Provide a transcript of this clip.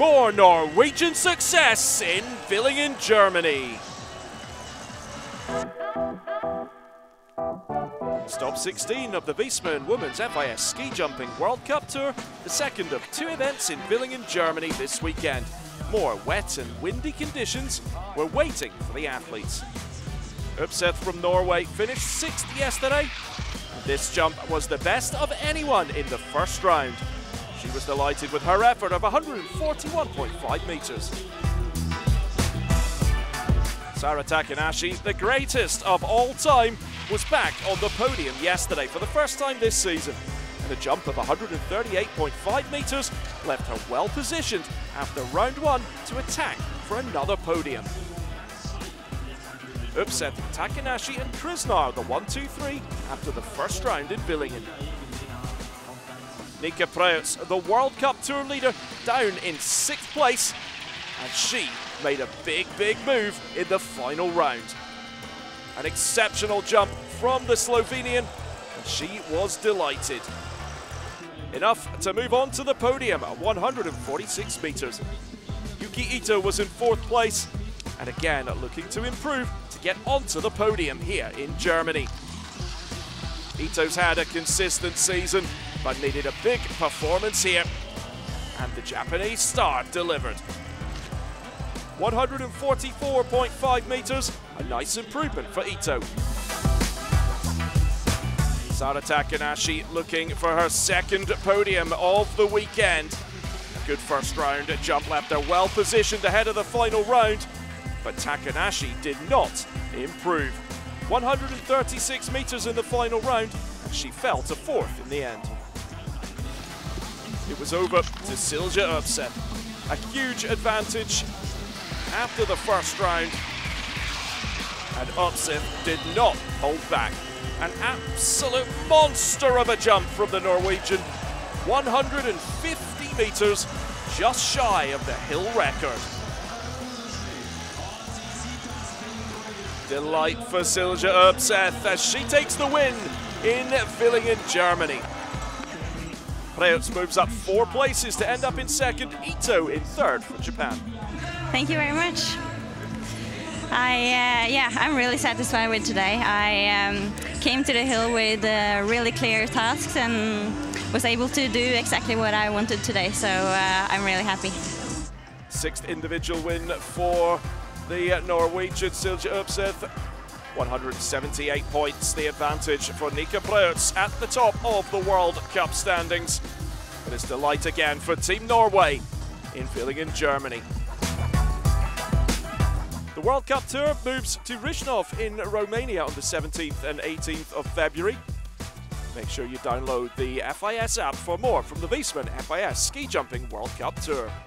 More Norwegian success in Willingen, Germany. Stop 16 of the Wiesmann Women's FIS Ski Jumping World Cup Tour, the second of two events in Willingen, Germany this weekend. More wet and windy conditions were waiting for the athletes. Opseth from Norway finished sixth yesterday. This jump was the best of anyone in the first round. She was delighted with her effort of 141.5 meters. Sara Takanashi, the greatest of all time, was back on the podium yesterday for the first time this season. And a jump of 138.5 meters left her well positioned after round one to attack for another podium. Opseth, Takanashi and Krznar the 1-2-3 after the first round in Willingen. Nika Prevc, the World Cup Tour leader, down in sixth place, and she made a big move in the final round. An exceptional jump from the Slovenian, and she was delighted. Enough to move on to the podium at 146 meters. Yuki Ito was in fourth place, and again looking to improve to get onto the podium here in Germany. Ito's had a consistent season, but needed a big performance here, and the Japanese star delivered. 144.5 meters, a nice improvement for Ito. Sara Takanashi looking for her second podium of the weekend. A good first round jump left her well positioned ahead of the final round, but Takanashi did not improve. 136 meters in the final round, and she fell to fourth in the end. It was over to Silje Opseth. A huge advantage after the first round, and Opseth did not hold back. An absolute monster of a jump from the Norwegian. 150 meters, just shy of the hill record. Delight for Silje Opseth as she takes the win in Willingen, Germany. Pleutz moves up 4 places to end up in second, Ito in third for Japan. Thank you very much. I'm really satisfied with today. I came to the hill with really clear tasks and was able to do exactly what I wanted today, so I'm really happy. 6th individual win for the Norwegian Silje Opseth. 178 points, the advantage for Nika Pleutz at the top of the World Cup standings. But it's delight again for Team Norway in Willingen, Germany. The World Cup Tour moves to Rishnov in Romania on the 17th and 18th of February. Make sure you download the FIS app for more from the Wiesmann FIS Ski Jumping World Cup Tour.